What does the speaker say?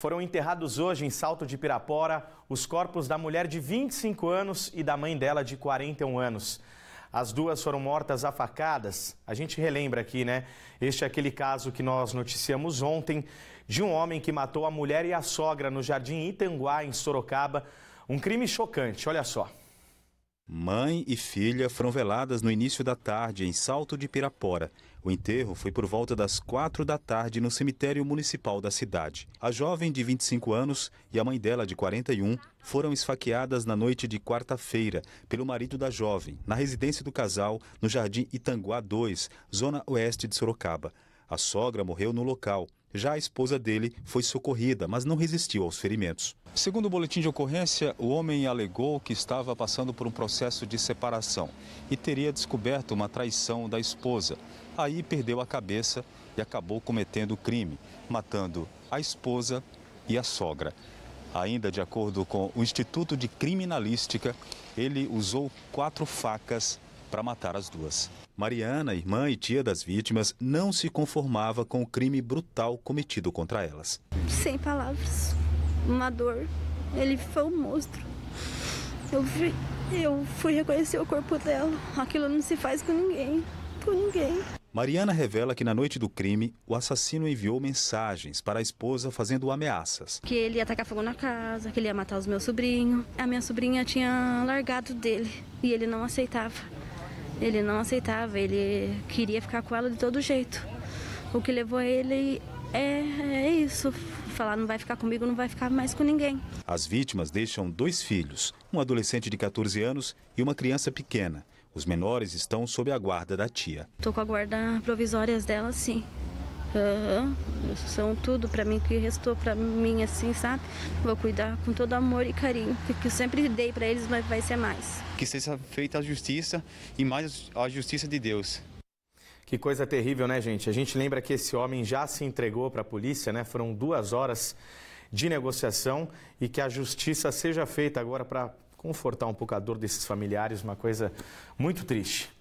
Foram enterrados hoje em Salto de Pirapora os corpos da mulher de 25 anos e da mãe dela de 41 anos. As duas foram mortas a facadas. A gente relembra aqui, né? Este é aquele caso que nós noticiamos ontem de um homem que matou a mulher e a sogra no Jardim Itanguá, em Sorocaba. Um crime chocante, olha só. Mãe e filha foram veladas no início da tarde em Salto de Pirapora. O enterro foi por volta das 4 da tarde no cemitério municipal da cidade. A jovem de 25 anos e a mãe dela de 41 foram esfaqueadas na noite de quarta-feira pelo marido da jovem, na residência do casal, no Jardim Itanguá 2, zona oeste de Sorocaba. A sogra morreu no local. Já a esposa dele foi socorrida, mas não resistiu aos ferimentos. Segundo o boletim de ocorrência, o homem alegou que estava passando por um processo de separação e teria descoberto uma traição da esposa. Aí perdeu a cabeça e acabou cometendo o crime, matando a esposa e a sogra. Ainda de acordo com o Instituto de Criminalística, ele usou 4 facas para matar as duas. Mariana, irmã e tia das vítimas, não se conformava com o crime brutal cometido contra elas. Sem palavras, uma dor. Ele foi um monstro. Eu fui reconhecer o corpo dela. Aquilo não se faz com ninguém, com ninguém. Mariana revela que na noite do crime, o assassino enviou mensagens para a esposa fazendo ameaças. Que ele ia tacar fogo na casa, que ele ia matar os meus sobrinhos. A minha sobrinha tinha largado dele e ele não aceitava. Ele não aceitava, ele queria ficar com ela de todo jeito. O que levou ele é isso, falar não vai ficar comigo, não vai ficar mais com ninguém. As vítimas deixam 2 filhos, um adolescente de 14 anos e uma criança pequena. Os menores estão sob a guarda da tia. Estou com a guarda provisória dela, sim. São tudo para mim, que restou para mim, assim, sabe? Vou cuidar com todo amor e carinho, que eu sempre dei para eles, mas vai ser mais. Que seja feita a justiça e mais a justiça de Deus. Que coisa terrível, né, gente? A gente lembra que esse homem já se entregou para a polícia, né? Foram 2 horas de negociação e que a justiça seja feita agora para confortar um pouco a dor desses familiares, uma coisa muito triste.